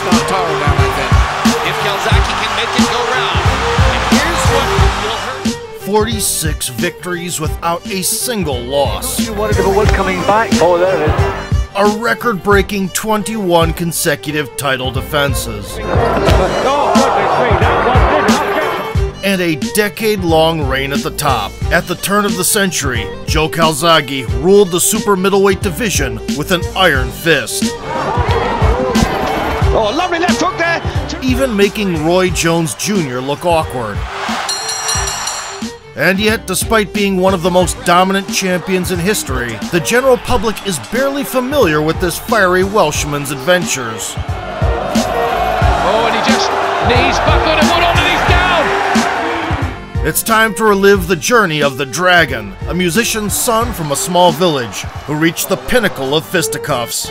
stomp Tarver down like that. If Calzaghe can make it go round, and here's what will hurt. 46 victories without a single loss. You wanted to what's coming back. Oh, there it is. A record-breaking 21 consecutive title defenses. And a decade-long reign at the top. At the turn of the century, Joe Calzaghe ruled the super middleweight division with an iron fist. Oh, lovely left hook there! Even making Roy Jones Jr. look awkward. And yet, despite being one of the most dominant champions in history, the general public is barely familiar with this fiery Welshman's adventures. Oh, and he just knees buckled and one on and he's down! It's time to relive the journey of the Dragon, a musician's son from a small village who reached the pinnacle of fisticuffs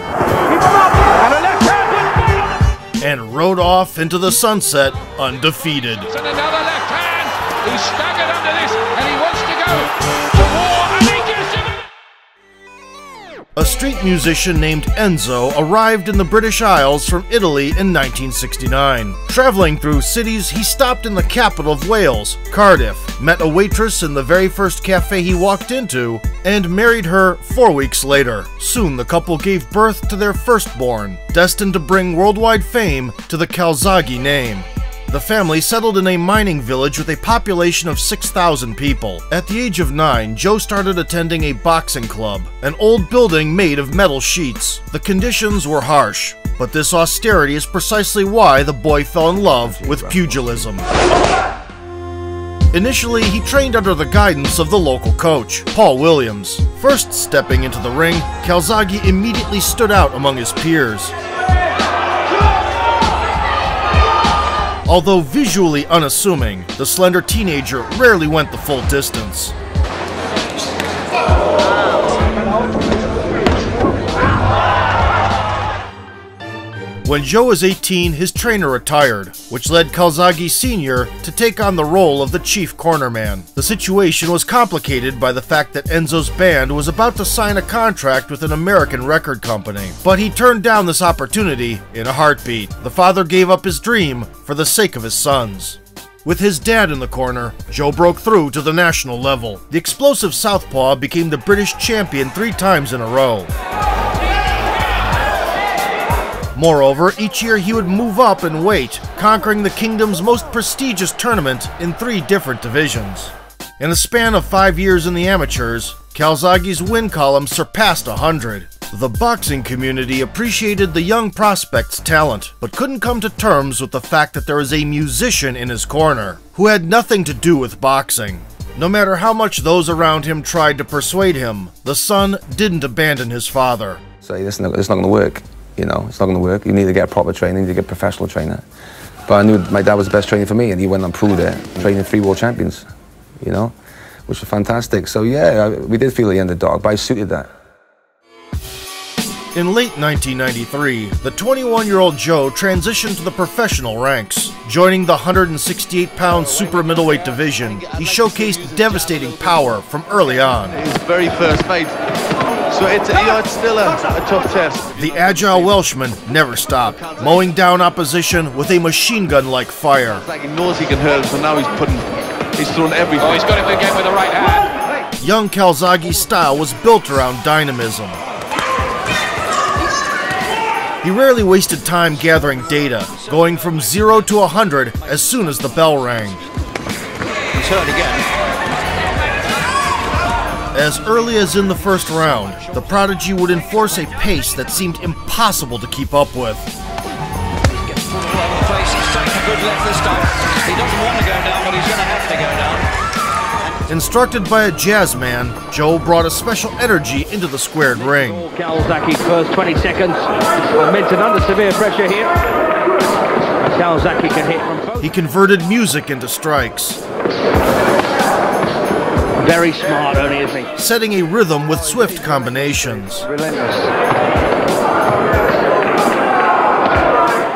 and rode off into the sunset undefeated. And another left hand who's staggered under this. A street musician named Enzo arrived in the British Isles from Italy in 1969. Traveling through cities, he stopped in the capital of Wales, Cardiff, met a waitress in the very first cafe he walked into, and married her 4 weeks later. Soon the couple gave birth to their firstborn, destined to bring worldwide fame to the Calzaghe name. The family settled in a mining village with a population of 6,000 people. At the age of 9, Joe started attending a boxing club, an old building made of metal sheets. The conditions were harsh, but this austerity is precisely why the boy fell in love with pugilism. Initially, he trained under the guidance of the local coach, Paul Williams. First stepping into the ring, Calzaghe immediately stood out among his peers. Although visually unassuming, the slender teenager rarely went the full distance. When Joe was 18, his trainer retired, which led Calzaghe Sr. to take on the role of the chief cornerman. The situation was complicated by the fact that Enzo's band was about to sign a contract with an American record company, but he turned down this opportunity in a heartbeat. The father gave up his dream for the sake of his sons. With his dad in the corner, Joe broke through to the national level. The explosive southpaw became the British champion 3 times in a row. Moreover, each year he would move up in weight, conquering the kingdom's most prestigious tournament in 3 different divisions. In a span of 5 years in the amateurs, Calzaghe's win column surpassed 100. The boxing community appreciated the young prospect's talent, but couldn't come to terms with the fact that there was a musician in his corner, who had nothing to do with boxing. No matter how much those around him tried to persuade him, the son didn't abandon his father. Say, this is not going to work. You know, it's not going to work. You need to get proper training, you need to get a professional trainer. But I knew my dad was the best trainer for me, and he went and proved it, training 3 world champions, you know, which was fantastic. So yeah, we did feel the underdog, but I suited that. In late 1993, the 21-year-old Joe transitioned to the professional ranks. Joining the 168-pound super middleweight division, he showcased devastating power from early on. His very first fight. So it's still a tough test. The agile Welshman never stopped, mowing down opposition with a machine gun-like fire. It's like he knows he can hurt him, so now he's thrown everything. Oh, he's got him again with the right hand. Young Calzaghe's style was built around dynamism. He rarely wasted time gathering data, going from 0 to 100 as soon as the bell rang. He's hurt again. As early as in the first round, the prodigy would enforce a pace that seemed impossible to keep up with. Instructed by a jazz man, Joe brought a special energy into the squared ring. Calzaghe first 20 seconds. Minton under severe pressure here. Calzaghe can hit from both. He converted music into strikes. Very smart, only isn't he? Setting a rhythm with swift combinations. Relentless.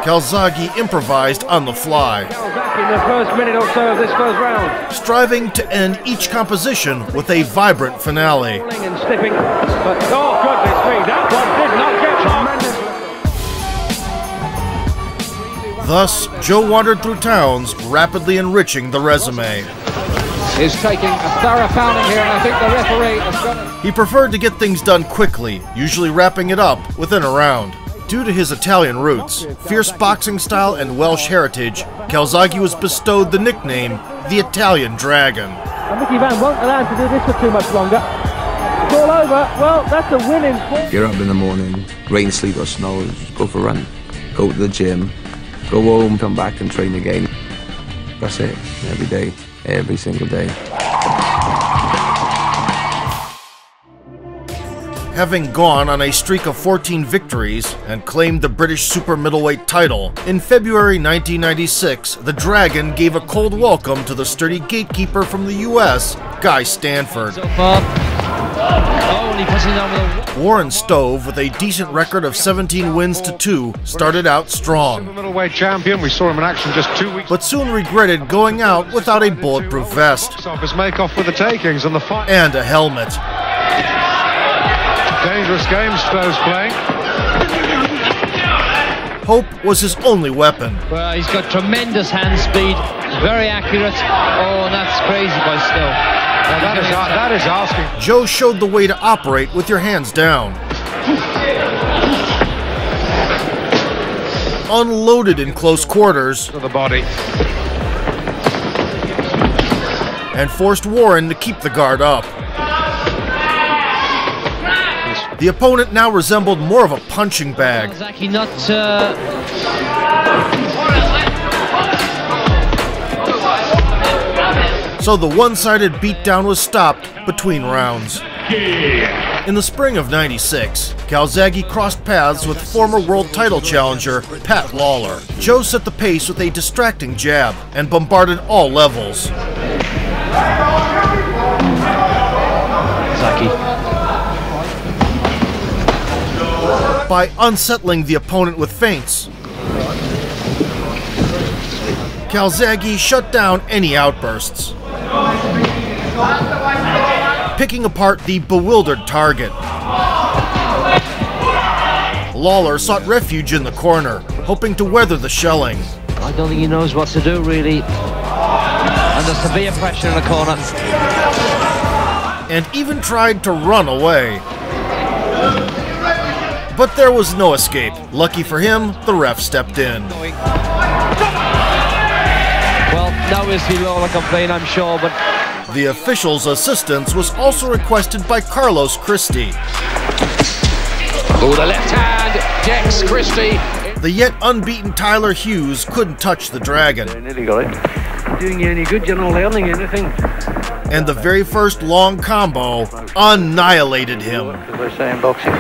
Calzaghe improvised on the fly. Calzaghe in the first minute or so of this first round. Striving to end each composition with a vibrant finale. And slipping, but oh goodness me, that one did not get tremendous. Thus, Joe wandered through towns, rapidly enriching the resume. He's taking a thorough pounding here, and I think the referee has got it. He preferred to get things done quickly, usually wrapping it up within a round. Due to his Italian roots, fierce boxing style, and Welsh heritage, Calzaghe was bestowed the nickname, the Italian Dragon. And Mickey Van won't allow him to do this for too much longer. It's all over. Well, that's a winning point. Get up in the morning, rain, sleet or snow, just go for a run. Go to the gym, go home, come back and train again. That's it, every day, every single day. Having gone on a streak of 14 victories and claimed the British super middleweight title, in February 1996, the Dragon gave a cold welcome to the sturdy gatekeeper from the US, Guy Stanford. So Warren Stove, with a decent record of 17 wins to 2, started out strong. Super middleweight champion, we saw him in action just 2 weeks. But soon regretted going out without a bulletproof vest. Make off with the takings and the fight. And a helmet. Dangerous game Stove's playing. Hope was his only weapon. Well, he's got tremendous hand speed, very accurate. Oh, that's crazy by Stove. That is asking. Joe showed the way to operate with your hands down. Unloaded in close quarters. To the body. And forced Warren to keep the guard up. The opponent now resembled more of a punching bag. Calzaghe not, So the one-sided beatdown was stopped between rounds. In the spring of '96, Calzaghe crossed paths with former world title challenger Pat Lawler. Joe set the pace with a distracting jab and bombarded all levels. Calzaghe. By unsettling the opponent with feints, Calzaghe shut down any outbursts, picking apart the bewildered target. Lawler sought refuge in the corner, hoping to weather the shelling. I don't think he knows what to do, really. Under severe pressure in the corner. And even tried to run away. But there was no escape. Lucky for him, the ref stepped in. Well, now is the Lawler complaint, I'm sure, but... The official's assistance was also requested by Carlos Christie. Oh, the left hand, Dex Christie. The yet unbeaten Tyler Hughes couldn't touch the Dragon. Yeah, nearly got it. Doing you any good, you're not learning anything. And the very first long combo annihilated him. We're saying boxing.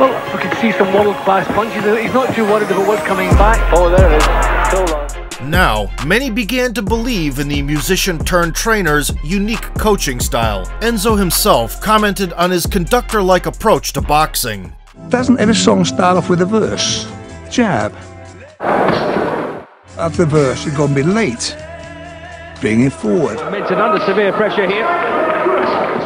Well, I can see some world-class punches. He's not too worried if it was coming back. Oh, there it is. So long. Now, many began to believe in the musician-turned-trainer's unique coaching style. Enzo himself commented on his conductor-like approach to boxing. Doesn't every song start off with a verse? Jab. After the verse, you're going to be late. Bring it forward. Minton under severe pressure here.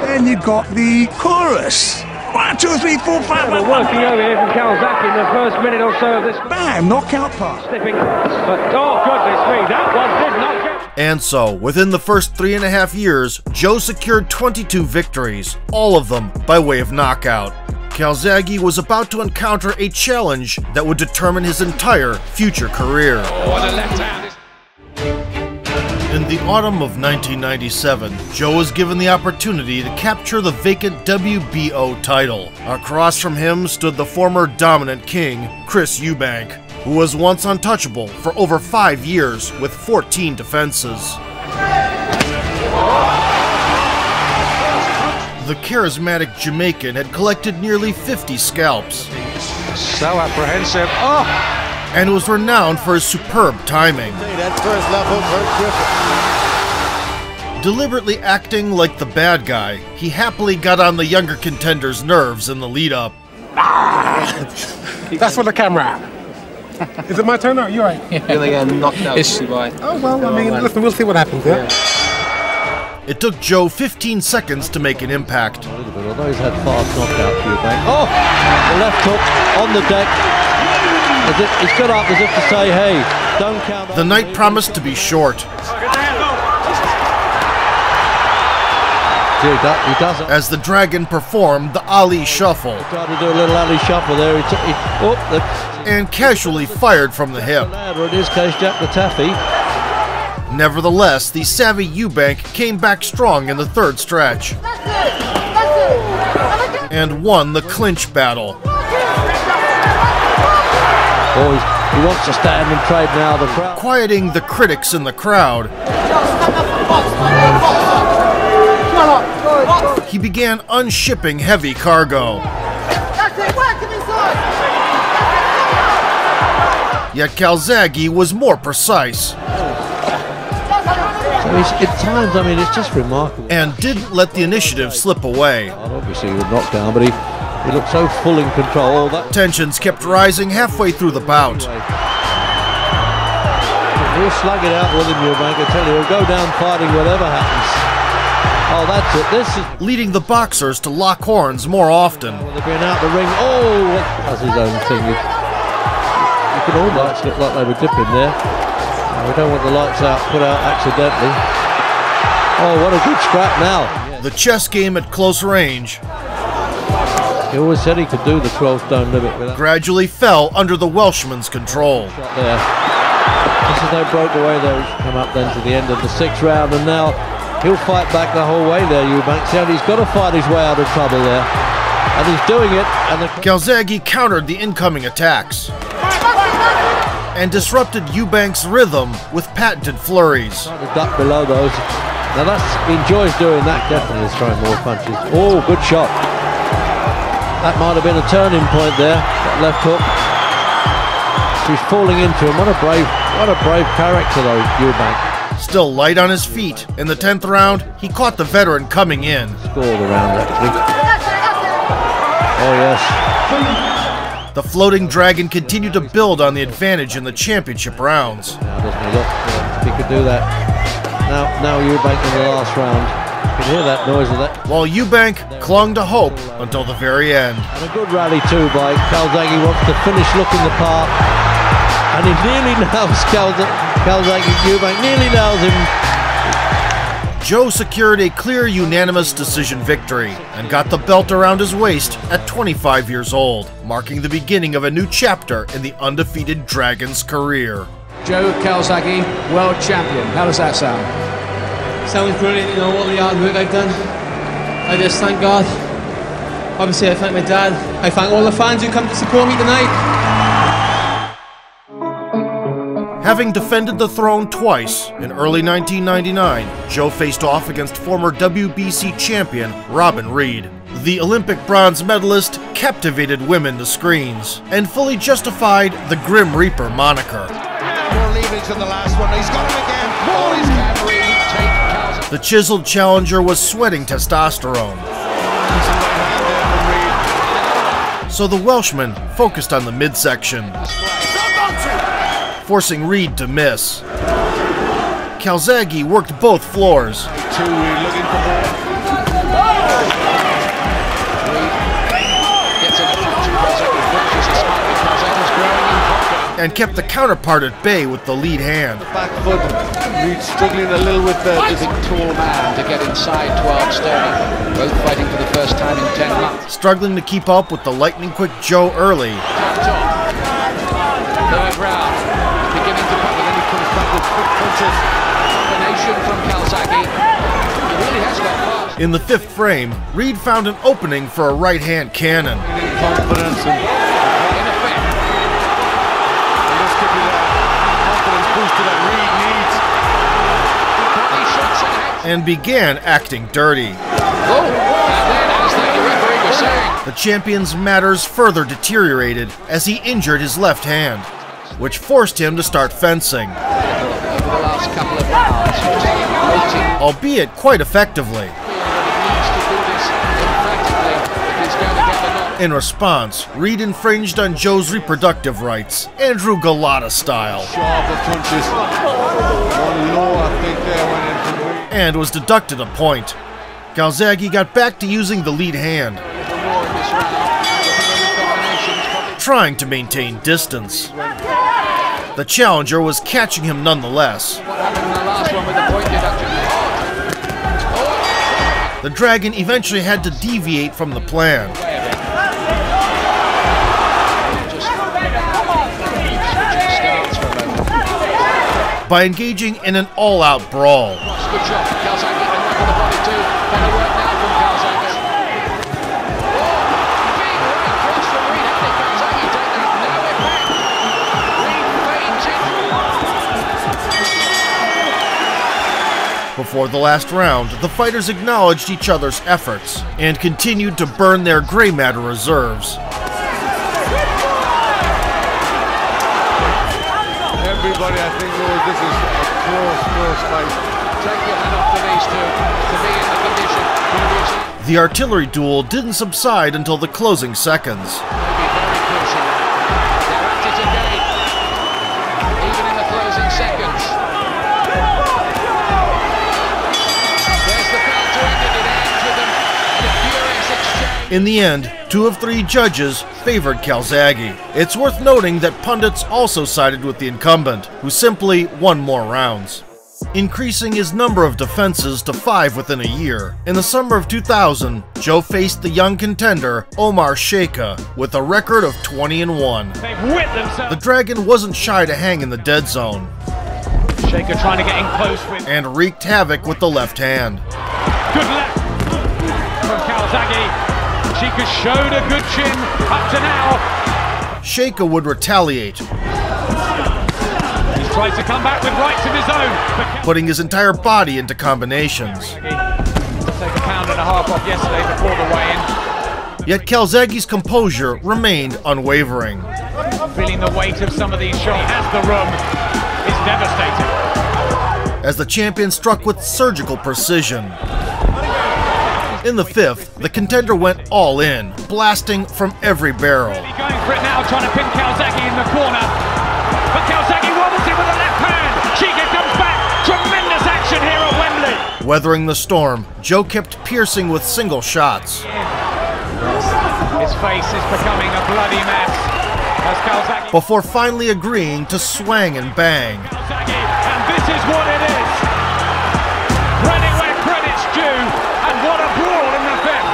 Then you've got the chorus. 1, 2, 3, 4, 5. We're working over here from Calzaghe in the first minute or so of this. Bam! Knockout pass. Slipping. But oh goodness me, that one did knock out. And so, within the first 3.5 years, Joe secured 22 victories, all of them by way of knockout. Calzaghe was about to encounter a challenge that would determine his entire future career. In the autumn of 1997, Joe was given the opportunity to capture the vacant WBO title. Across from him stood the former dominant king, Chris Eubank, who was once untouchable for over 5 years with 14 defenses. The charismatic Jamaican had collected nearly 50 scalps. So apprehensive. Oh! And was renowned for his superb timing. Deliberately acting like the bad guy, he happily got on the younger contender's nerves in the lead-up. That's for the camera. Is it my turn now? You're right. Yeah. You're again knocked out. Oh, well, I mean, listen, we'll see what happens here. Yeah. It took Joe 15 seconds to make an impact. A little bit, although he's had fast knockout, Eubank. Oh! The left hook on the deck. The He stood up as if to say, hey, don't count out. The night promised to be short. Dude, he doesn't. As the Dragon performed the Ali Shuffle. He tried to do a little Ali Shuffle there. And casually fired from the hip. Or in his case, Jack the Taffy. Nevertheless, the savvy Eubank came back strong in the third stretch. And won the clinch battle. Oh, he wants to stand and trade now, the crowd. Quieting the critics in the crowd. He began unshipping heavy cargo. Yet Calzaghe was more precise. At times, I mean, it's just remarkable. And didn't let the initiative slip away. Obviously, he would knock down, but he looked so full in control. Tensions kept rising halfway through the bout. He'll slug it out with him, Eubank. I tell you, he'll go down fighting whatever happens. Oh, that's it. This is leading the boxers to lock horns more often. Well, they've been out the ring. Oh, that's his own thing. You can almost look like they were dipping there. We don't want the lights out, put out accidentally. Oh, what a good scrap now. The chess game at close range. He always said he could do the 12-stone limit. Without gradually fell under the Welshman's control. Shot there. This is they broke away. They'll come up then to the end of the sixth round, and now he'll fight back the whole way there, Eubank. So he's got to fight his way out of trouble there. And he's doing it. And Calzaghe countered the incoming attacks. And disrupted Eubank's rhythm with patented flurries. Trying to duck below those. Now he enjoys doing that, definitely, is throwing more punches. Oh, good shot. That might have been a turning point there, that left hook. She's falling into him. What a brave character, though, Eubank. Still light on his feet, in the 10th round, he caught the veteran coming in. Scored the round, actually. Oh, yes. The floating dragon continued to build on the advantage in the championship rounds. Now, doesn't he look? Yeah, he could do that. Now Eubank in the last round. You can hear that noise of that. While Eubank clung to hope until the very end. And a good rally, too, by Calzaghe. Wants to finish looking the part. And he nearly nails Calzaghe, nearly nails him. Joe secured a clear, unanimous decision victory and got the belt around his waist at 25 years old, marking the beginning of a new chapter in the undefeated Dragon's career. Joe Calzaghe, world champion. How does that sound? Sounds brilliant, you know, all the hard work I've done. I just thank God. Obviously, I thank my dad. I thank all the fans who come to support me tonight. Having defended the throne twice, in early 1999, Joe faced off against former WBC champion Robin Reed. The Olympic bronze medalist captivated women to screens and fully justified the Grim Reaper moniker. More leavings in the last one. He's got him again. Oh, he's got Reed. The chiseled challenger was sweating testosterone. So the Welshman focused on the midsection, forcing Reed to miss. Calzaghe worked both floors. And kept the counterpart at bay with the lead hand. Reed struggling a little with the big tall man to get inside 12 stone. Both fighting for the first time in 10 months. Struggling to keep up with the lightning quick Joe early. In the 5th frame, Reed found an opening for a right-hand cannon. And began acting dirty. The champion's matters further deteriorated as he injured his left hand, which forced him to start fencing. Albeit quite effectively. In response, Reed infringed on Joe's reproductive rights, Andrew Galata style, and was deducted a point. Calzaghe got back to using the lead hand, trying to maintain distance. The challenger was catching him nonetheless. The Dragon eventually had to deviate from the plan. By engaging in an all-out brawl. Before the last round, the fighters acknowledged each other's efforts and continued to burn their gray matter reserves. Everybody, I think, knows this is a close fight. Take your hand off the knees to be in the condition. The artillery duel didn't subside until the closing seconds. In the end, 2 of 3 judges favored Calzaghe. It's worth noting that pundits also sided with the incumbent, who simply won more rounds, increasing his number of defenses to 5 within a year. In the summer of 2000, Joe faced the young contender Omar Sheika with a record of 20-1. The Dragon wasn't shy to hang in the dead zone. Sheika trying to get in close with and wreaked havoc with the left hand. Good left from Calzaghe. Sheika showed a good chin up to now. Sheika would retaliate. He's tried to come back with rights of his own, putting his entire body into combinations. Take a pound and a half off yesterday before the weigh-in. Yet Calzaghe's composure remained unwavering. Feeling the weight of some of these shots. He has the room. It's devastating. As the champion struck with surgical precision. In the 5th, the contender went all in, blasting from every barrel. Really going for it now, trying to pin Calzaghe in the corner. But Calzaghe wobbles it with a left hand. Sheika comes back. Tremendous action here at Wembley. Weathering the storm, Joe kept piercing with single shots. His face is becoming a bloody mess. As Calzaghe before finally agreeing to swang and bang. Calzaghe, and this is what it is. Credit where credit's due. What a brawl in the 5th.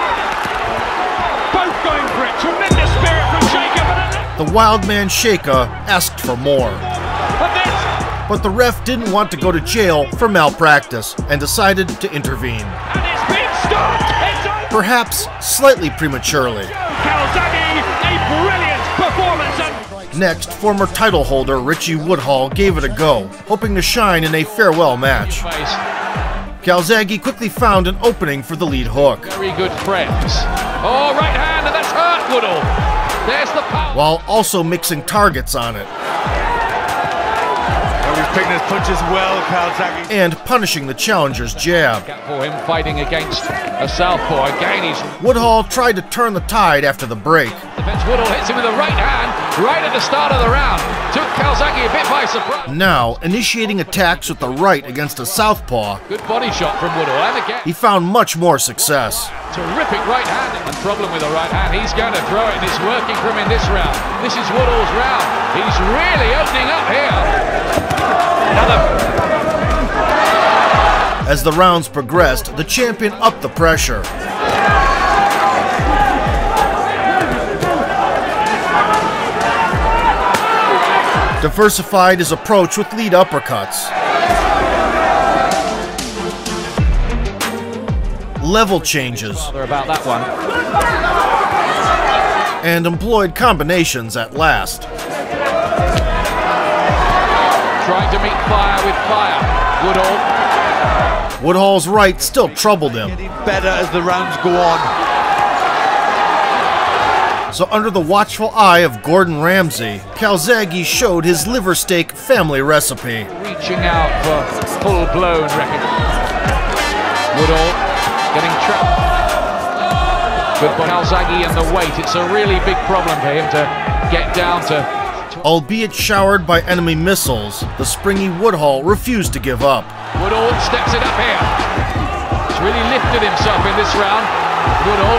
Both going for it. Tremendous spirit from Sheika. The wild man Sheika asked for more. But the ref didn't want to go to jail for malpractice and decided to intervene. And it's been stopped. It's perhaps slightly prematurely. Calzaghe, a brilliant performance. Next, former title holder Richie Woodhall gave it a go, hoping to shine in a farewell match. Calzaghe quickly found an opening for the lead hook. Very good friends. Oh, right hand, and that's hurt, Woodall. There's the power. While also mixing targets on it. Well, he's picking his punches well, Calzaghe. And punishing the challenger's jab. For him fighting against a southpaw. Again, he's... Woodhall tried to turn the tide after the break. Woodall hits him with a right hand right at the start of the round. Took Calzaghe a bit by surprise. Now, initiating attacks with the right against a southpaw. Good body shot from Woodall, and again. He found much more success. Terrific right hand. The problem with the right hand, he's going to throw it, and it's working for him in this round. This is Woodall's round. He's really opening up here. Another. As the rounds progressed, the champion upped the pressure. Diversified his approach with lead uppercuts. Level changes. About that one. And employed combinations at last. Tried to meet fire with fire. Woodhall. Woodhall's right still troubled him. Getting better as the rounds go on. So under the watchful eye of Gordon Ramsay, Calzaghe showed his liver steak family recipe. Reaching out for full-blown record. Woodall getting trapped. But Calzaghe and the weight, it's a really big problem for him to get down to. Albeit showered by enemy missiles, the springy Woodhall refused to give up. Woodhall steps it up here. He's really lifted himself in this round. Woodhall.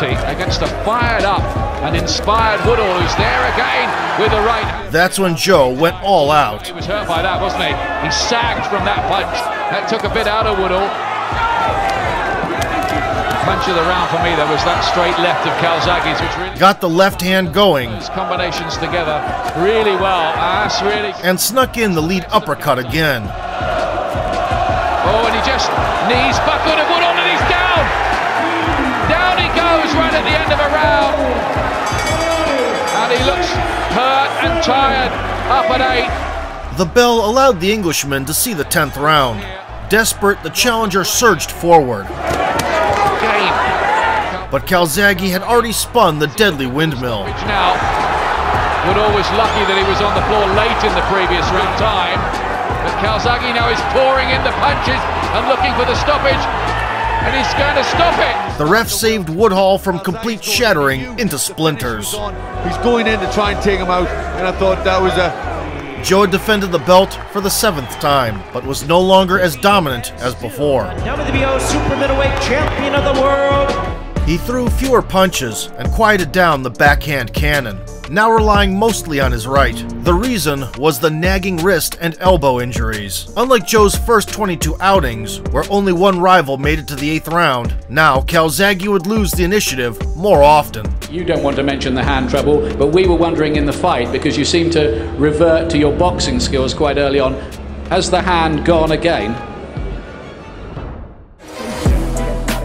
Against a fired up and inspired Woodhall, who's there again with the right. That's when Joe went all out. He was hurt by that, wasn't he? He sagged from that punch. That took a bit out of Woodhall. Punch of the round for me, there was that straight left of Calzaghe's, which really got the left hand going. Those combinations together really well. And snuck in the lead uppercut again. Oh, and he just knees buckled and Woodhall, and he's down. Down he goes right at the end of a round. And he looks hurt and tired, up at 8. The bell allowed the Englishman to see the 10th round. Desperate, the challenger surged forward. But Calzaghe had already spun the deadly windmill. Now, Woodhall was lucky that he was on the floor late in the previous round time. But Calzaghe now is pouring in the punches and looking for the stoppage. And he's going to stop it. The ref saved Woodhall from complete shattering into splinters. He's going in to try and take him out, and I thought that was a... Joe defended the belt for the 7th time, but was no longer as dominant as before. WBO super middleweight champion of the world. He threw fewer punches and quieted down the backhand cannon, now relying mostly on his right. The reason was the nagging wrist and elbow injuries. Unlike Joe's first 22 outings, where only one rival made it to the 8th round, now Calzaghe would lose the initiative more often. You don't want to mention the hand trouble, but we were wondering in the fight, because you seemed to revert to your boxing skills quite early on. Has the hand gone again?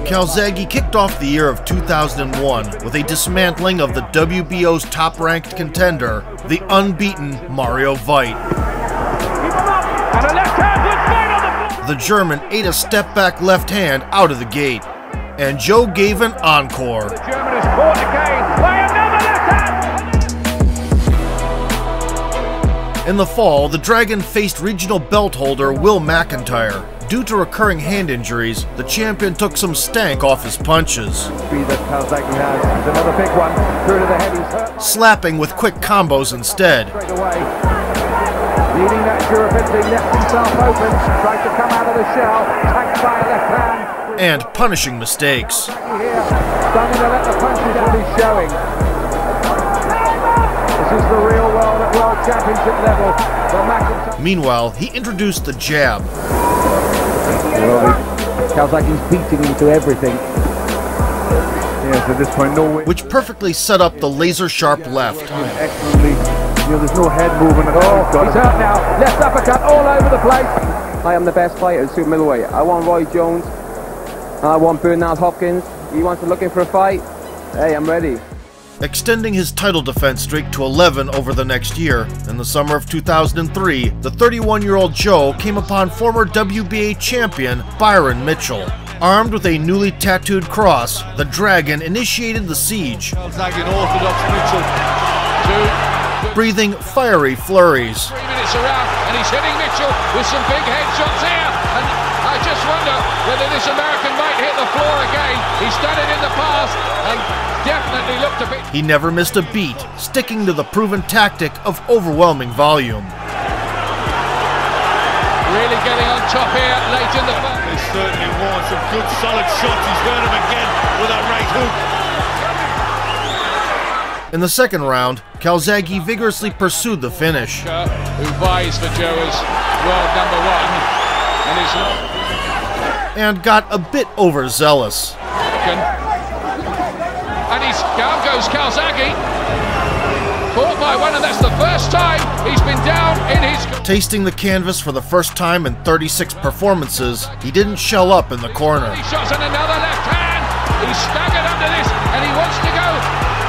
Calzaghe kicked off the year of 2001 with a dismantling of the WBO's top-ranked contender, the unbeaten Mario Veit. The German ate a step-back left hand out of the gate, and Joe gave an encore. In the fall, the Dragon faced regional belt holder Will McIntyre. Due to recurring hand injuries, the champion took some stank off his punches. Slapping with quick combos instead. And punishing mistakes. This is the real world at world championship level. Meanwhile, he introduced the jab. Calzaghe's beating into everything. Yes, at this point, no way. Which perfectly set up the laser sharp left. Excellently. You know, there's no head movement at all. Oh, he's out now. Left uppercut all over the place. I am the best fighter in super middleweight. I want Roy Jones. I want Bernard Hopkins. He wants to looking for a fight. Hey, I'm ready. Extending his title defense streak to 11 over the next year, in the summer of 2003, the 31-year-old Joe came upon former WBA champion Byron Mitchell. Armed with a newly tattooed cross, the Dragon initiated the siege, breathing fiery flurries. 3 minutes around, and he's hitting Mitchell with some big headshots here, and I just wonder whether this American might hit the floor again. He's done it in the past, and definitely looked a bit. He never missed a beat, sticking to the proven tactic of overwhelming volume. Really getting on top here late in the fight. They certainly won some good solid shots. He's hurt him again with that right hook. In the 2nd round, Calzaghe vigorously pursued the finish. Who vies for Joe as world #1 and is not. And got a bit overzealous. And down goes Calzaghe, caught by one, and that's the first time he's been down in his... Tasting the canvas for the first time in 36 performances, he didn't shell up in the corner. He shots and another left hand, he's staggered under this, and he wants to go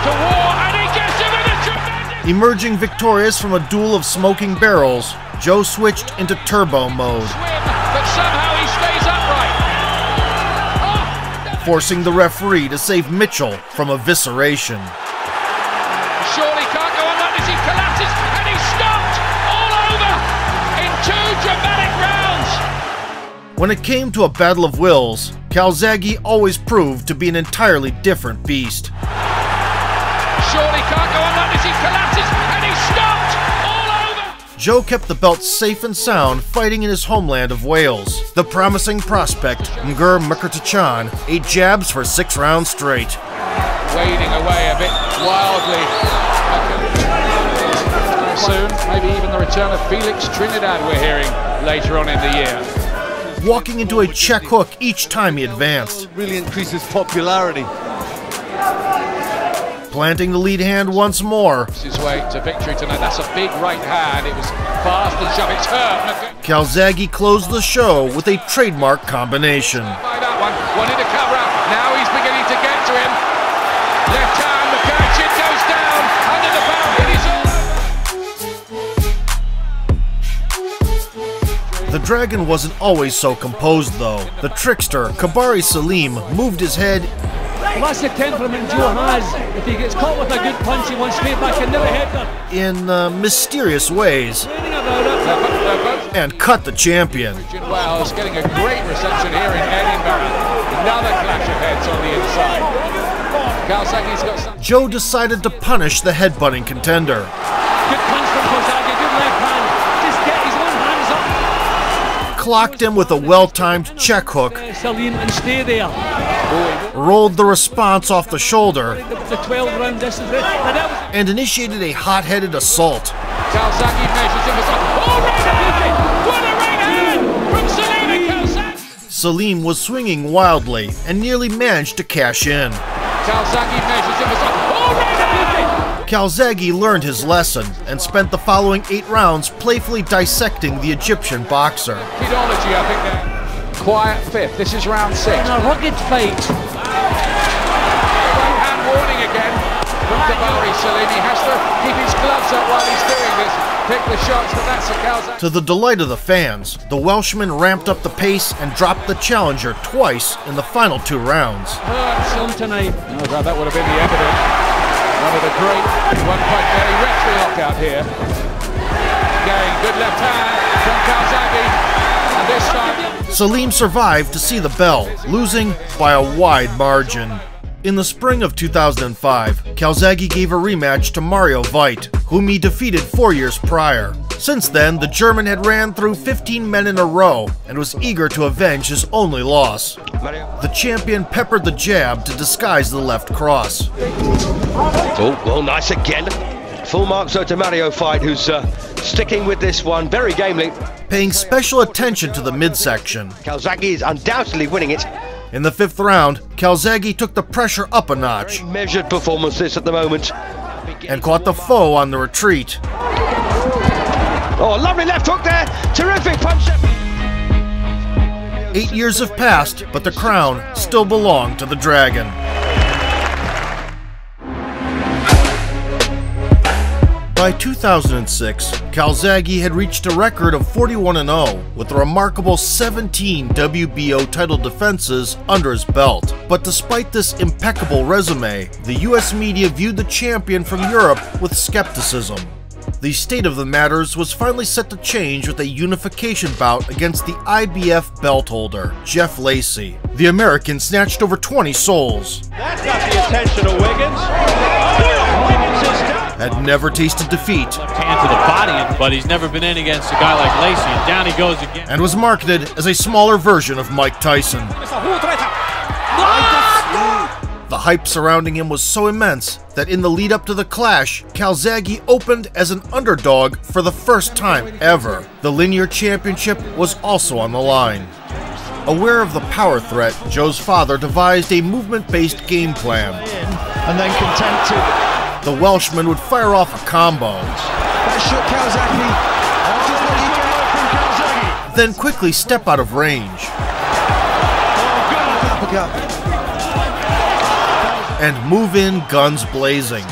to war, and he gets him in a tremendous... Emerging victorious from a duel of smoking barrels, Joe switched into turbo mode. Swim, but somehow he stays upright. Forcing the referee to save Mitchell from evisceration. Surely can't go on like this. He collapses and he's stomped all over in 2 dramatic rounds. When it came to a battle of wills, Calzaghe always proved to be an entirely different beast. Surely can't go on like this. He collapses and he's stomped all over. Joe kept the belt safe and sound, fighting in his homeland of Wales. The promising prospect, Ngur Mukertachan, ate jabs for 6 rounds straight. Wading away a bit wildly. Soon, maybe even the return of Felix Trinidad, we're hearing later on in the year. Walking into a check hook each time he advanced. Really increases popularity. Planting the lead hand once more. His way to victory tonight. That's a big right hand. It was fast and sharp. It's hurt. Calzaghe closed the show with a trademark combination. By that one, wanted to cover up. Now he's beginning to get to him. Left hand, the catch, it goes down under the belt. It is all over. The Dragon wasn't always so composed, though. The trickster, Kabary Salem, moved his head. Well, that's the temperament Joe has. If he gets caught with a good punch, he wants straight back and never hit them. In mysterious ways. And cut the champion. Wells getting a great reception here in Edinburgh. Another clash of heads on the inside. Calzaghe's got some. Joe decided to punish the headbutting contender. Good punch from Calzaghe, good left hand. Just get his own hands up. Clocked him with a well-timed check hook. Salim and stay there. Rolled the response off the shoulder and initiated a hot-headed assault. Salim was swinging wildly and nearly managed to cash in. Calzaghe learned his lesson and spent the following 8 rounds playfully dissecting the Egyptian boxer. Quiet fifth, this is round 6. And a rugged fate. Right hand warning again from Kabary Salem. He has to keep his gloves up while he's doing this. Pick the shots, but that's a Calzaghe. To the delight of the fans, the Welshman ramped up the pace and dropped the challenger twice in the final 2 rounds. Hurts tonight. Oh God, that would have been the end of it. One of the great, one quite very wrestling knockout here. Going good left hand from Calzaghe. This time. Salim survived to see the bell, losing by a wide margin. In the spring of 2005, Calzaghe gave a rematch to Mario Veit, whom he defeated 4 years prior. Since then, the German had ran through 15 men in a row and was eager to avenge his only loss. The champion peppered the jab to disguise the left cross. Oh, well, nice again. Full marks out to Mario Veit, who's sticking with this one, very gamely. Paying special attention to the midsection. Calzaghe is undoubtedly winning it. In the 5th round, Calzaghe took the pressure up a notch. Very measured performances at the moment. And caught the foe on the retreat. Oh, lovely left hook there, terrific punch. 8 years have passed, but the crown still belonged to the Dragon. By 2006, Calzaghe had reached a record of 41-0 with a remarkable 17 WBO title defenses under his belt. But despite this impeccable resume, the US media viewed the champion from Europe with skepticism. The state of the matters was finally set to change with a unification bout against the IBF belt holder, Jeff Lacy. The American snatched over 20 souls. That's not the intention of Wiggins. Wiggins is down. Had never tasted defeat. Left hand to the body, but he's never been in against a guy like Lacy, and down he goes again. And was marketed as a smaller version of Mike Tyson. The hype surrounding him was so immense that in the lead up to the clash, Calzaghe opened as an underdog for the first time ever. The linear championship was also on the line. Aware of the power threat, Joe's father devised a movement-based game plan. And then contented. The Welshman would fire off a combo, then quickly step out of range, and move in guns blazing.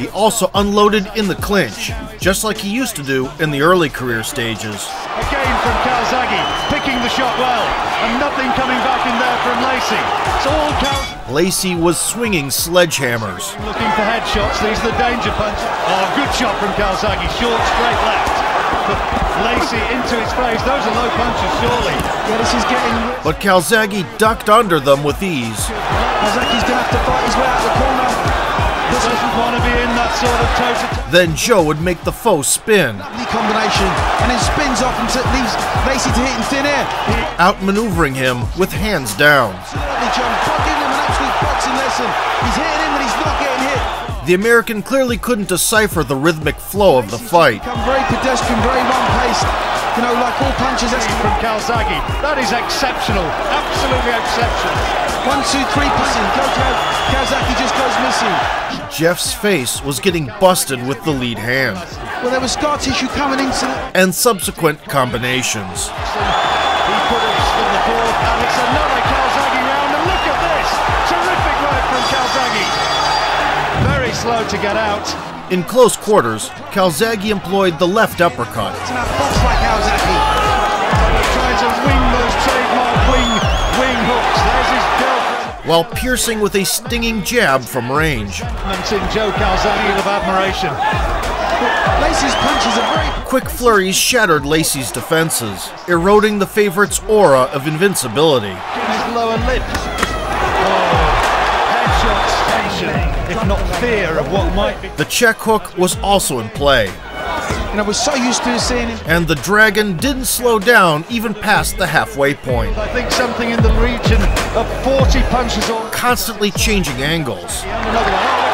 He also unloaded in the clinch, just like he used to do in the early career stages. Again from Calzaghe, picking the shot well, and nothing coming back in there from Lacy. It's all Lacy was swinging sledgehammers. Looking for headshots, these are the danger punch. Oh, good shot from Calzaghe, short, straight left. Lacy into his face, those are low punches, surely. Yeah, this is getting... But Calzaghe ducked under them with ease. Calzaghe's going to have to fight his way out of the corner. doesn't want to be in that sort of toe-to-toe. Then Joe would make the foe spin. The combination, and it spins off and leaves Lacy to hit in thin air. Outmaneuvering him with hands down. Certainly, John, giving him an absolute boxing lesson. He's hitting him and he's not getting hit. The American clearly couldn't decipher the rhythmic flow of the fight. Become very pedestrian, very one-paced. You know, like all punches, that's from Calzaghe. That is exceptional, absolutely exceptional. 1, 2, 3 passing. Calzaghe just goes missing. Jeff's face was getting busted with the lead hand. Well, there was scar tissue coming into it. And subsequent combinations. He put us in the board, and it's another Calzaghe round. And look at this, terrific work from Calzaghe. Very slow to get out. In close quarters, Calzaghe employed the left uppercut. It's enough box like Calzaghe. Trying to wing those trademark wing hooks. There's his belt. While piercing with a stinging jab from range. In Joe Calzaghe of admiration. Lacy's punches are very... Quick flurries shattered Lacy's defenses, eroding the favorite's aura of invincibility. His lower lip. If not fear of what might be. The check hook was also in play. And I was so used to seeing him. And the Dragon didn't slow down even past the halfway point. I think something in the region of 40 punches on. Constantly changing angles. And another one. Oh, look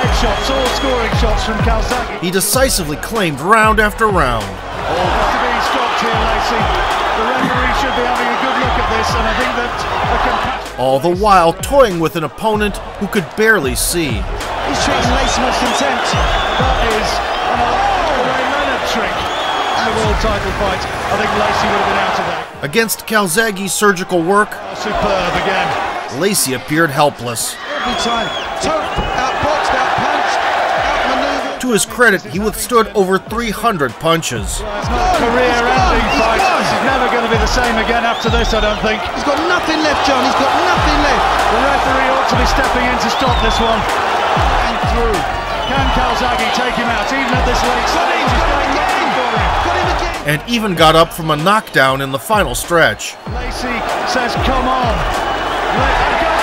at this. Headshots, all scoring shots from Calzaghe. He decisively claimed round after round. Oh, has to be stopped here, Lacy. The referee should be having a good look at this, and I think that a all the while toying with an opponent who could barely see. He's treating Lacy with contempt. That is an all-way Leonard trick in the world title fight. I think Lacy would have been out of that. Against Calzaghe's surgical work, superb again. Lacy appeared helpless. Every time, outboxed, outpunched, outmaneuvered. To his credit, he withstood over 300 punches. Career-ending fight. This is never going to be the same again after this, I don't think. He's got nothing left, John. He's got nothing left. The referee ought to be stepping in to stop this one. And through. Can Calzaghe take him out? Even at this late stage, he's going again for him. Got him again. And even got up from a knockdown in the final stretch. Lacy says, "Come on." Calzaghe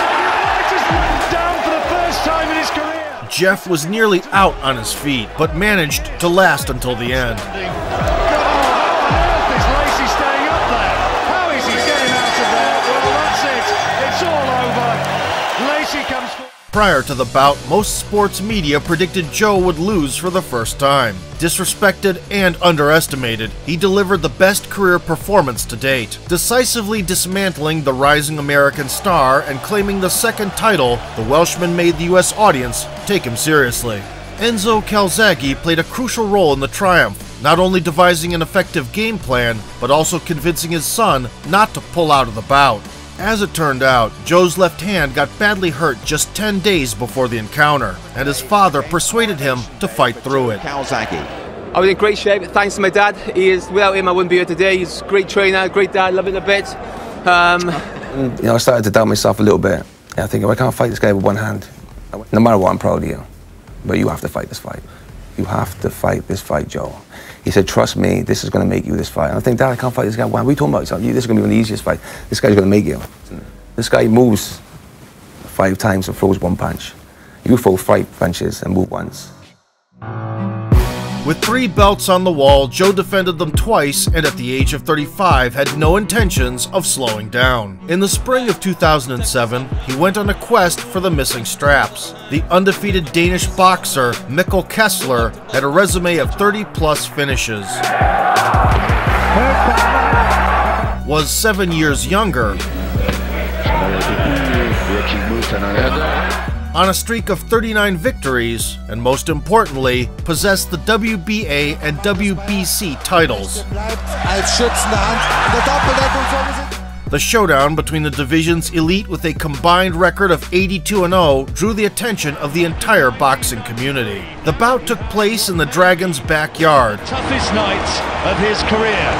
went down for the first time in his career. Jeff was nearly out on his feet, but managed to last until the end. Prior to the bout, most sports media predicted Joe would lose for the first time. Disrespected and underestimated, he delivered the best career performance to date, decisively dismantling the rising American star and claiming the second title. The Welshman made the U.S. audience take him seriously. Enzo Calzaghe played a crucial role in the triumph, not only devising an effective game plan, but also convincing his son not to pull out of the bout. As it turned out, Joe's left hand got badly hurt just 10 days before the encounter, and his father persuaded him to fight through it. I was in great shape, thanks to my dad. Without him, I wouldn't be here today. He's a great trainer, great dad, loving a bit. You know, I started to doubt myself a little bit. I think, I can't fight this guy with one hand. No matter what, I'm proud of you, but you have to fight this fight. You have to fight this fight, Joe. He said, trust me, this is going to make you this fight. And I think, Dad, I can't fight this guy. Why are we talking about this? This is going to be one of the easiest fights. This guy's going to make you. This guy moves 5 times and throws 1 punch. You throw 5 punches and move once. With 3 belts on the wall, Joe defended them twice and at the age of 35 had no intentions of slowing down. In the spring of 2007, he went on a quest for the missing straps. The undefeated Danish boxer Mikkel Kessler had a resume of 30-plus finishes, was 7 years younger, on a streak of 39 victories, and most importantly, possessed the WBA and WBC titles. The showdown between the division's elite with a combined record of 82-0 drew the attention of the entire boxing community. The bout took place in the Dragon's backyard. Toughest night of his career,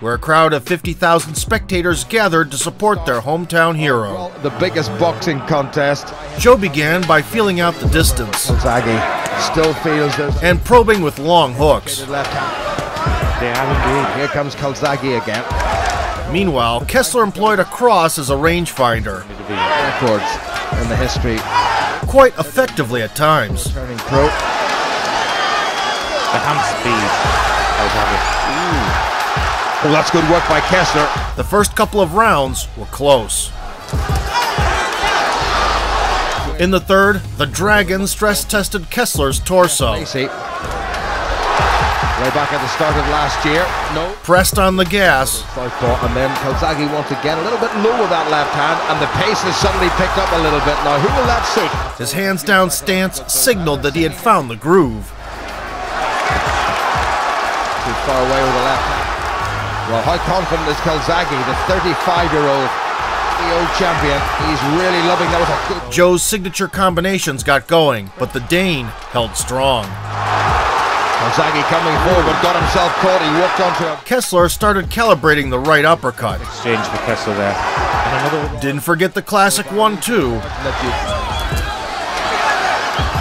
where a crowd of 50,000 spectators gathered to support their hometown hero. Well, the biggest boxing contest. Joe began by feeling out the distance. Calzaghe still feels this. And probing with long hooks. Here comes Calzaghe again. Meanwhile, Kessler employed a cross as a rangefinder. in the history. Quite effectively at times. Turning pro. The ham speed. Well, that's good work by Kessler. The first couple of rounds were close. In the third, the Dragon stress-tested Kessler's torso. Lacy. Way back at the start of last year. No. Pressed on the gas. And then Calzaghe once again, a little bit low with that left hand, and the pace has suddenly picked up a little bit. Now, who will that suit? His hands-down stance signaled that he had found the groove. Too far away with the left hand. Well, how confident is Calzaghe, the 35-year-old? Champion. He's really loving that with a good... Joe's signature combinations got going, but the Dane held strong. Calzaghe coming forward, got himself caught. He walked onto him. Kessler started calibrating the right uppercut. Exchange for Kessler there. Didn't forget the classic 1-2.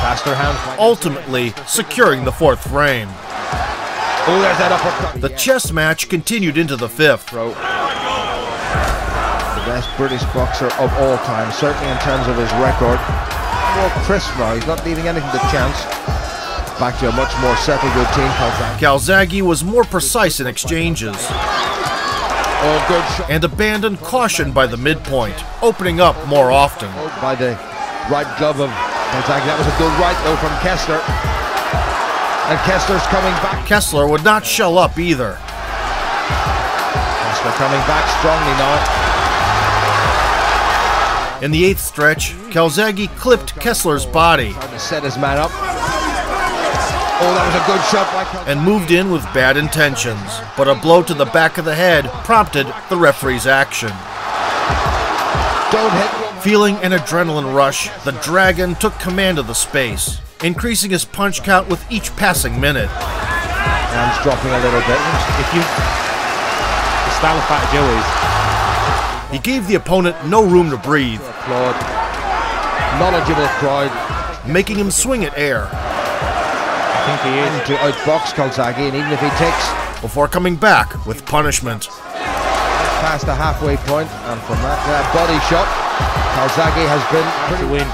Faster hands. Ultimately securing the fourth frame. Oh, there's that uppercut. The chess match continued into the fifth. Best British boxer of all time, certainly in terms of his record. More crisp now, he's not leaving anything to chance. Back to a much more settled routine. Calzaghe was more precise in exchanges. Oh, good shot. And abandoned caution by the midpoint, opening up more often. By the right glove of Calzaghe. That was a good right though from Kessler. And Kessler's coming back. Kessler would not shell up either. Kessler coming back strongly now. In the eighth stretch, Calzaghe clipped Kessler's body to set his man up. Oh, that was a good shot by Calzaghe. And moved in with bad intentions. But a blow to the back of the head prompted the referee's action. Don't hit. Feeling an adrenaline rush, the Dragon took command of the space, increasing his punch count with each passing minute. And he's dropping a little bit. If you... The style of Fat Joe is... He gave the opponent no room to breathe. Applaud. Knowledgeable crowd. Making him swing at air. I think he is. To outbox Calzaghe, and even if he takes... Before coming back with punishment. Past the halfway point, and from that body shot, Calzaghe has been... To win.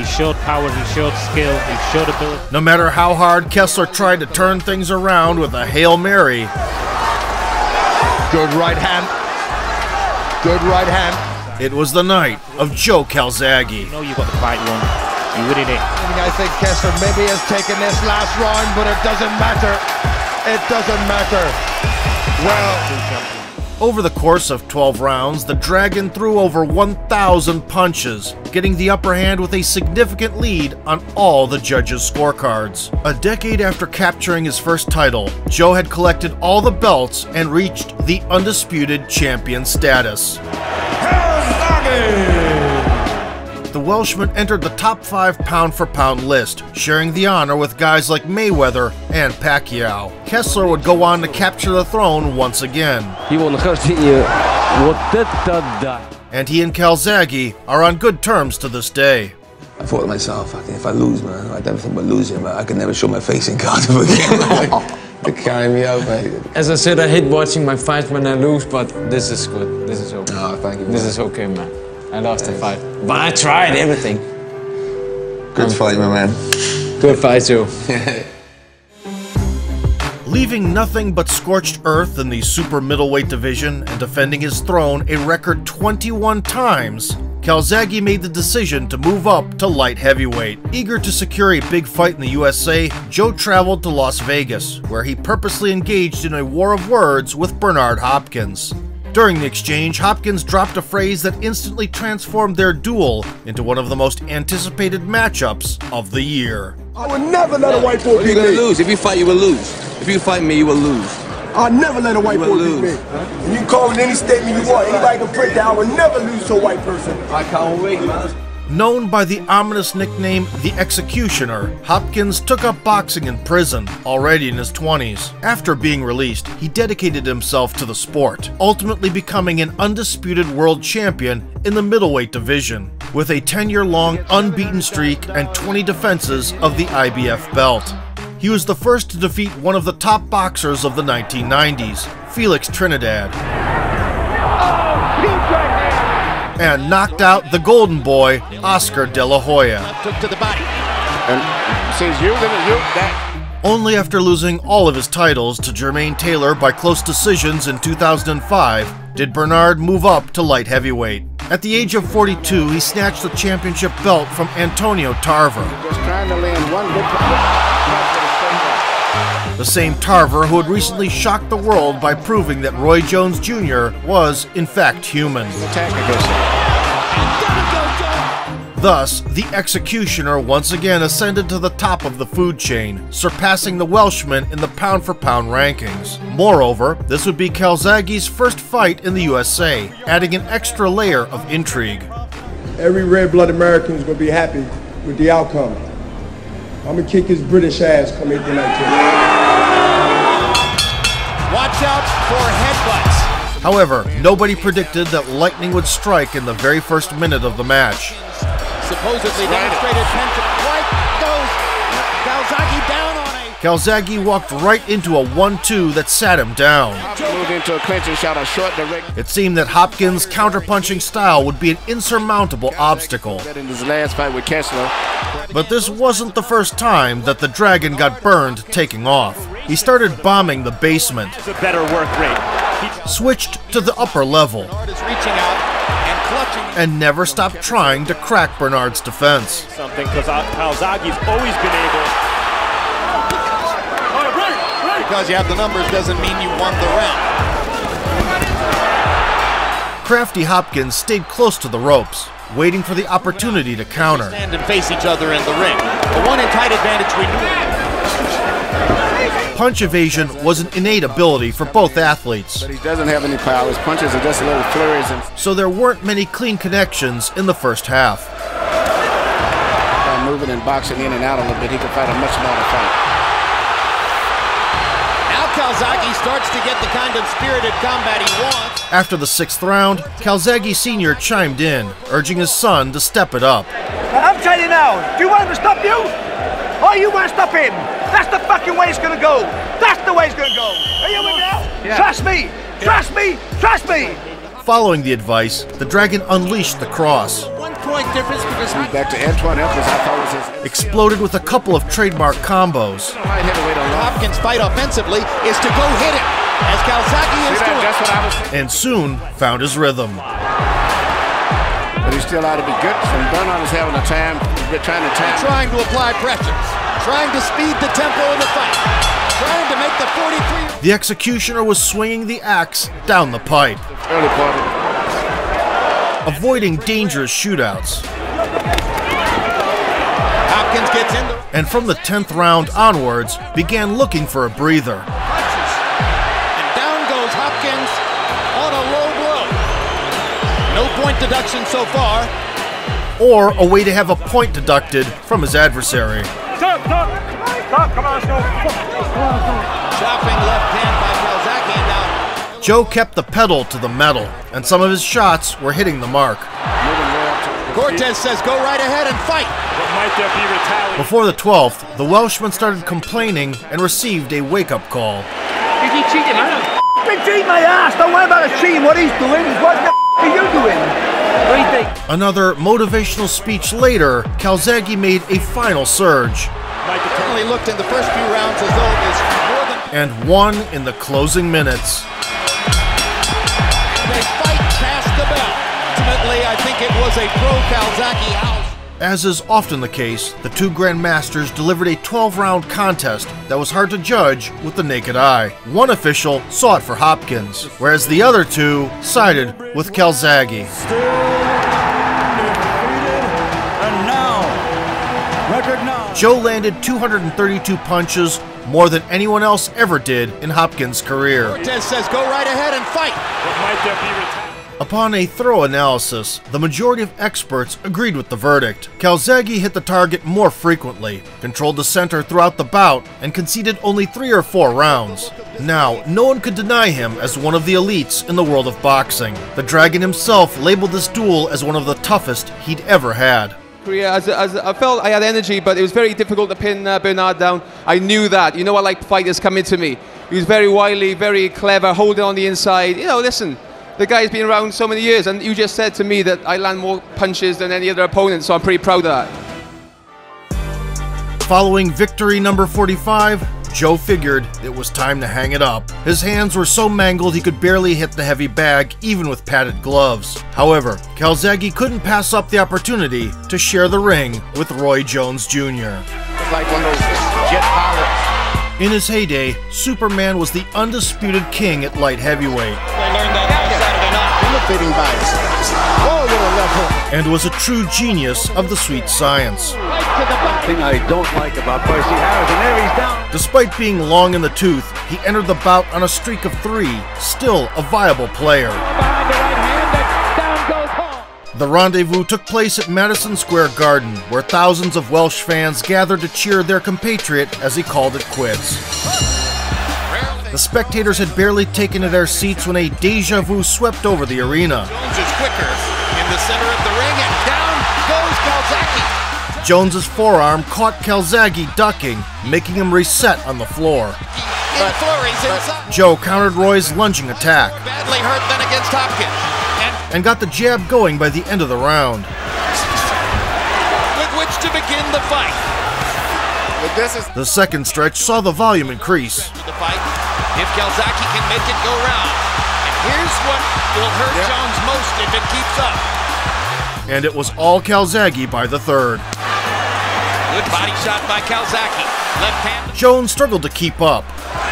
He showed power, he showed skill, he showed ability. No matter how hard Kessler tried to turn things around with a Hail Mary. Good right hand. Good right hand. It was the night of Joe Calzaghe. You know you got the fight won. You winning it. I think Kessler maybe has taken this last round, but it doesn't matter. It doesn't matter. Well. Over the course of 12 rounds, the Dragon threw over 1,000 punches, getting the upper hand with a significant lead on all the judges' scorecards. A decade after capturing his first title, Joe had collected all the belts and reached the undisputed champion status. Calzaghe! The Welshman entered the top 5 pound-for-pound list, sharing the honor with guys like Mayweather and Pacquiao. Kessler would go on to capture the throne once again. And he and Calzaghe are on good terms to this day. I thought to myself, if I lose, man, I don't think about losing, man. I can never show my face in Cardiff again. Like, they carry me out, mate. As I said, I hate watching my fights when I lose, but this is good. This is okay. Oh, thank you. This is okay, man. I lost the fight, but I tried everything. Good fight, my man. Good fight, too. Leaving nothing but scorched earth in the super middleweight division and defending his throne a record 21 times, Calzaghe made the decision to move up to light heavyweight. Eager to secure a big fight in the USA, Joe traveled to Las Vegas, where he purposely engaged in a war of words with Bernard Hopkins. During the exchange, Hopkins dropped a phrase that instantly transformed their duel into one of the most anticipated matchups of the year. I will never let a white boy beat me. You're going to lose. If you fight, you will lose. If you fight me, you will lose. I'll never let a white boy beat me. And you call in any statement you want. Anybody can print that I will never lose to a white person. I can't wait, man. Known by the ominous nickname, The Executioner, Hopkins took up boxing in prison, already in his 20s. After being released, he dedicated himself to the sport, ultimately becoming an undisputed world champion in the middleweight division, with a 10-year-long unbeaten streak and 20 defenses of the IBF belt. He was the first to defeat one of the top boxers of the 1990s, Felix Trinidad. and knocked out the golden boy, Oscar De La Hoya. Only after losing all of his titles to Jermaine Taylor by close decisions in 2005 did Bernard move up to light heavyweight. At the age of 42, he snatched the championship belt from Antonio Tarver. The same Tarver who had recently shocked the world by proving that Roy Jones Jr. was, in fact, human. Thus, the Executioner once again ascended to the top of the food chain, surpassing the Welshman in the pound-for-pound rankings. Moreover, this would be Calzaghe's first fight in the USA, adding an extra layer of intrigue. Every red-blooded American is going to be happy with the outcome. I'm going to kick his British ass come April 19th. Watch out for headbutts. However, nobody predicted that lightning would strike in the very first minute of the match. Supposedly demonstrated right goes Calzaghe down on a... Calzaghe walked right into a 1-2 that sat him down. Moved into a clinch and shot a short direct. It seemed that Hopkins' counterpunching style would be an insurmountable obstacle. In his last fight with Kessler. But this wasn't the first time that the Dragon got burned taking off. He started bombing the basement, switched to the upper level, and never stopped trying to crack Bernard's defense. Because you have the numbers doesn't mean you won the round. Crafty Hopkins stayed close to the ropes, waiting for the opportunity to counter. Stand and face each other in the ring. The one in tight advantage we knew. Punch evasion was an innate ability for both athletes. But he doesn't have any power. His punches are just a little flurries. So there weren't many clean connections in the first half. By moving and boxing in and out a little bit, he could fight a much smaller fight. Now Calzaghe starts to get the kind of spirited combat he wants. After the sixth round, Calzaghe Sr. chimed in, urging his son to step it up. I'm telling you now, do you want him to stop you? Or you want to stop him? That's the fucking way it's gonna go. That's the way it's gonna go. Are you with me now? Yeah. Trust me. Trust me. Trust me. Following the advice, the Dragon unleashed the cross. 1 point difference because back to Antoine Elkins, I thought was his. Exploded with a couple of trademark combos. Hopkins' fight offensively is to go hit it, as Calzaghe is doing. That's what I was thinking. And soon found his rhythm. But he's still out to be good, and Bernard is having a time, trying to apply pressures. Trying to speed the tempo of the fight. Trying to make the 43... The Executioner was swinging the axe down the pipe. Avoiding dangerous shootouts. Hopkins gets in the... And from the 10th round onwards, began looking for a breather. And down goes Hopkins on a low blow. No point deduction so far. Or a way to have a point deducted from his adversary. Joe kept the pedal to the metal, and some of his shots were hitting the mark. Cortez says, go right ahead and fight. Before the 12th, the Welshman started complaining and received a wake-up call. Did he cheat him? He cheated my ass. Don't worry about a cheating. What he's doing is what the f*** are you doing? Another motivational speech later, Calzaghe made a final surge. Looked in the first few rounds as though and won in the closing minutes. They fight past the bell. Ultimately, I think it was a pro-Calzaghe house. As is often the case, the two grandmasters delivered a 12-round contest that was hard to judge with the naked eye. One official saw it for Hopkins, whereas the other two sided with Calzaghe. Still defeated, and now, record 9. Joe landed 232 punches, more than anyone else ever did in Hopkins' career. Cortez says, go right ahead and fight. Upon a thorough analysis, the majority of experts agreed with the verdict. Calzaghe hit the target more frequently, controlled the center throughout the bout, and conceded only 3 or 4 rounds. Now, no one could deny him as one of the elites in the world of boxing. The Dragon himself labeled this duel as one of the toughest he'd ever had. I felt I had energy, but it was very difficult to pin Bernard down. I knew that. You know, I like fighters coming to me. He was very wily, very clever, holding on the inside. You know, listen. the guy's been around so many years, and you just said to me that I land more punches than any other opponent, so I'm pretty proud of that. Following victory number 45, Joe figured it was time to hang it up. His hands were so mangled he could barely hit the heavy bag, even with padded gloves. However, Calzaghe couldn't pass up the opportunity to share the ring with Roy Jones Jr. It's like one of those jet pilots. In his heyday, Superman was the undisputed king at light heavyweight. They learned that Saturday night. And was a true genius of the sweet science. Right to the thing I don't like about Percy Harris, and there he's down. Despite being long in the tooth, he entered the bout on a streak of 3, still a viable player. The rendezvous took place at Madison Square Garden, where thousands of Welsh fans gathered to cheer their compatriot as he called it quits. The spectators had barely taken to their seats when a deja vu swept over the arena. Jones is quicker in the center of the ring, and down goes Calzaghe. Jones's forearm caught Calzaghe ducking, making him reset on the floor. Joe countered Roy's lunging attack. Badly hurt then against Hopkins. And got the jab going by the end of the round. With which to begin the fight. The second stretch saw the volume increase. The fight, if Calzaghe can make it go round. And here's what will hurt Jones most if it keeps up. And it was all Calzaghe by the third. Good body shot by Calzaghe. Jones struggled to keep up,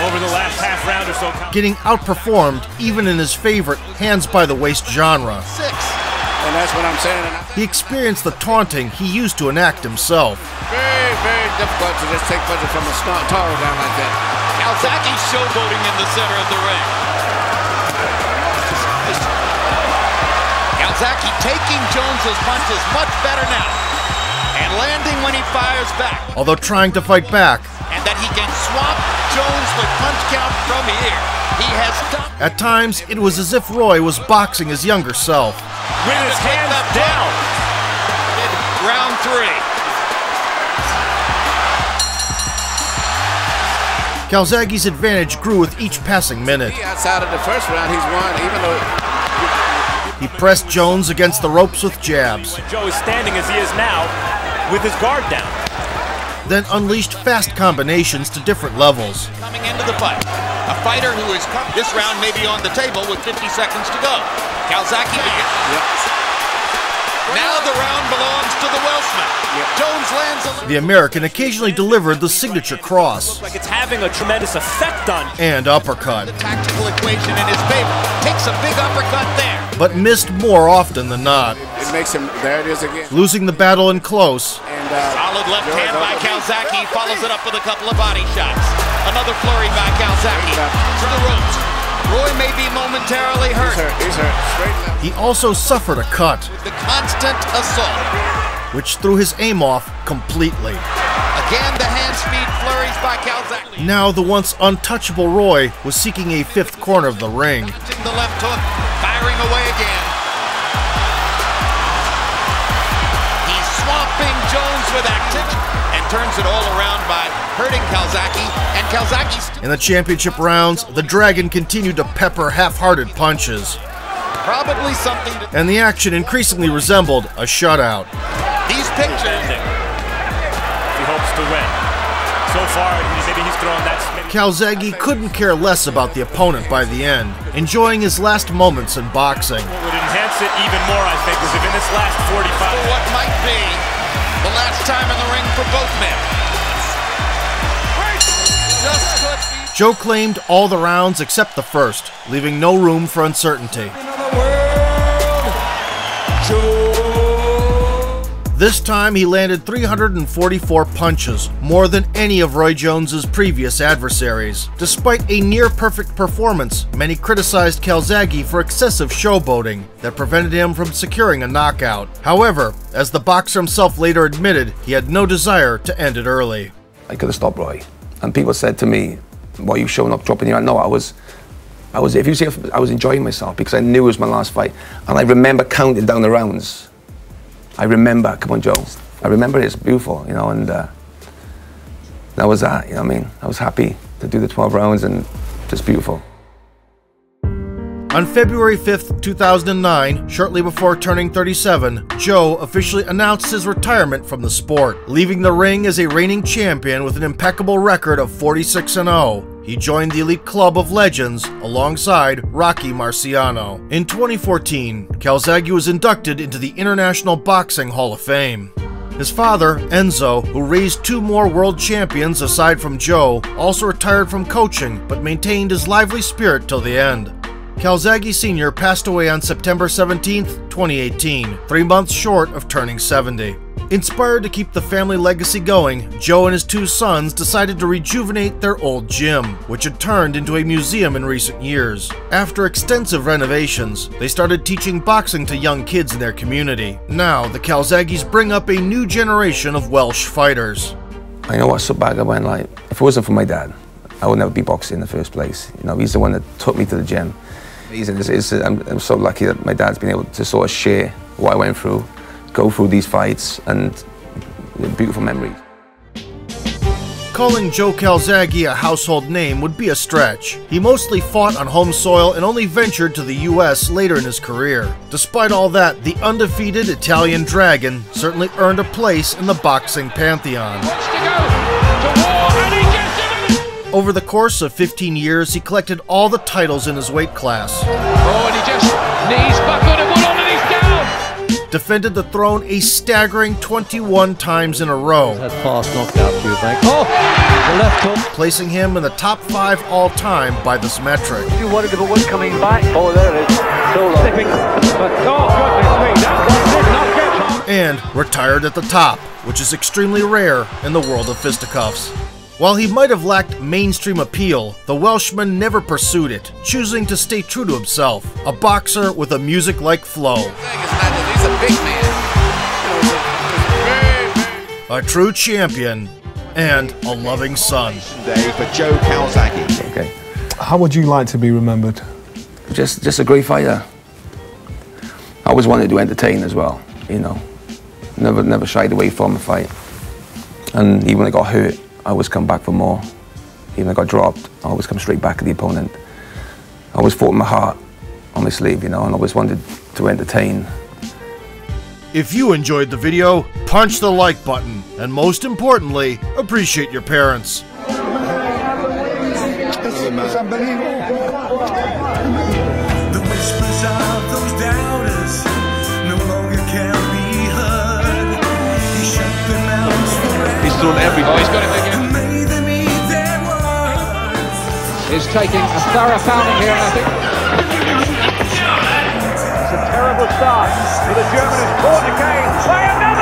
over the last half round or so, getting outperformed even in his favorite hands-by-the-waist genre. And that's what I'm saying. He experienced the taunting he used to enact himself. Very, very difficult to just take punches from a Taro down like that. Calzaghe showboating in the center of the ring. Calzaghe taking Jones's punches much better now. And landing when he fires back. Although trying to fight back. And that he can swamp Jones with punch count from here. He has done. At times, it was as if Roy was boxing his younger self. With his hands up down. In round 3. Calzaghe's advantage grew with each passing minute. Outside of the first round, he's won, even though... He pressed Jones against the ropes with jabs. When Joe is standing as he is now, with his guard down. Then unleashed fast combinations to different levels. Coming into the fight, a fighter who is this round may be on the table with 50 seconds to go. Calzaghe begins. Yep. Now the round belongs to the Welshman. Yep. Jones lands. The American occasionally delivered the signature cross. Looks like it's having a tremendous effect on. And uppercut. The tactical equation in his favor. Takes a big uppercut there. But missed more often than not. It makes him. There it is again. Losing the battle in close. And solid left hand by Calzaghe. Follows it up with a couple of body shots. Another flurry by Calzaghe. To the ropes. Roy may be momentarily hurt. He's hurt. Straight left. He also suffered a cut. With the constant assault. Which threw his aim off completely. Again, the hand speed flurries by Calzaghe. Now the once untouchable Roy was seeking a fifth corner of the ring. The left hook, firing away again. He's swamping Jones with activity and turns it all around by hurting Calzaghe, and Calzaghe. In the championship rounds, the Dragon continued to pepper half-hearted punches. Probably something to... And the action increasingly resembled a shutout. These pictures... He hopes to win. So far, maybe he's thrown that... Calzaghe couldn't care less about the opponent by the end, enjoying his last moments in boxing. What would enhance it even more, I think, is if in this last 45... For what might be the last time in the ring for both men. Joe claimed all the rounds except the first, leaving no room for uncertainty. This time he landed 344 punches, more than any of Roy Jones's previous adversaries. Despite a near-perfect performance, many criticized Calzaghe for excessive showboating that prevented him from securing a knockout. However, as the boxer himself later admitted, he had no desire to end it early. I could have stopped Roy. And people said to me, "Why are you showing up, dropping your hand?" No, I was. If you see, I was enjoying myself because I knew it was my last fight, and I remember counting down the rounds. I remember, come on, Joe. I remember it's beautiful, you know, and that was that. You know what I mean? I was happy to do the 12 rounds, and just beautiful. On February 5th, 2009, shortly before turning 37, Joe officially announced his retirement from the sport, leaving the ring as a reigning champion with an impeccable record of 46-0. He joined the elite club of legends alongside Rocky Marciano. In 2014, Calzaghe was inducted into the International Boxing Hall of Fame. His father, Enzo, who raised two more world champions aside from Joe, also retired from coaching but maintained his lively spirit till the end. Calzaghe Sr. passed away on September 17, 2018, 3 months short of turning 70. Inspired to keep the family legacy going, Joe and his two sons decided to rejuvenate their old gym, which had turned into a museum in recent years. After extensive renovations, they started teaching boxing to young kids in their community. Now, the Calzaghes bring up a new generation of Welsh fighters. I know what's so bad about it, like, if it wasn't for my dad, I would never be boxing in the first place. You know, he's the one that took me to the gym. I'm so lucky that my dad's been able to sort of share what I went through, go through these fights, and beautiful memories. Calling Joe Calzaghe a household name would be a stretch. He mostly fought on home soil and only ventured to the U.S. later in his career. Despite all that, the undefeated Italian Dragon certainly earned a place in the boxing pantheon. Over the course of 15 years, he collected all the titles in his weight class. Oh, and he just knees buckled and one on and he's down. Defended the throne a staggering 21 times in a row. That fast knockout, Eubank. Oh, the left hook. Placing him in the top 5 all-time by this metric. You wanted to, but what's coming back? Oh, there it is. Still slipping. But, oh, goodness me, that one did not get. And retired at the top, which is extremely rare in the world of fisticuffs. While he might have lacked mainstream appeal, the Welshman never pursued it, choosing to stay true to himself, a boxer with a music-like flow. A true champion and a loving son. Day for Joe Calzaghe. Okay. How would you like to be remembered? Just a great fighter. I always wanted to entertain as well, you know. Never shied away from a fight. And even when I got hurt, I always come back for more. Even if I got dropped, I always come straight back at the opponent. I always fought in my heart on my sleeve, you know, and always wanted to entertain. If you enjoyed the video, punch the like button, and most importantly, appreciate your parents. It's unbelievable. The whispers of those doubters no longer can be heard. He shut them out. He's thrown everybody. Oh, he's got it again. He's taking a thorough pounding here, I think. Terrible start for the German. It's caught again.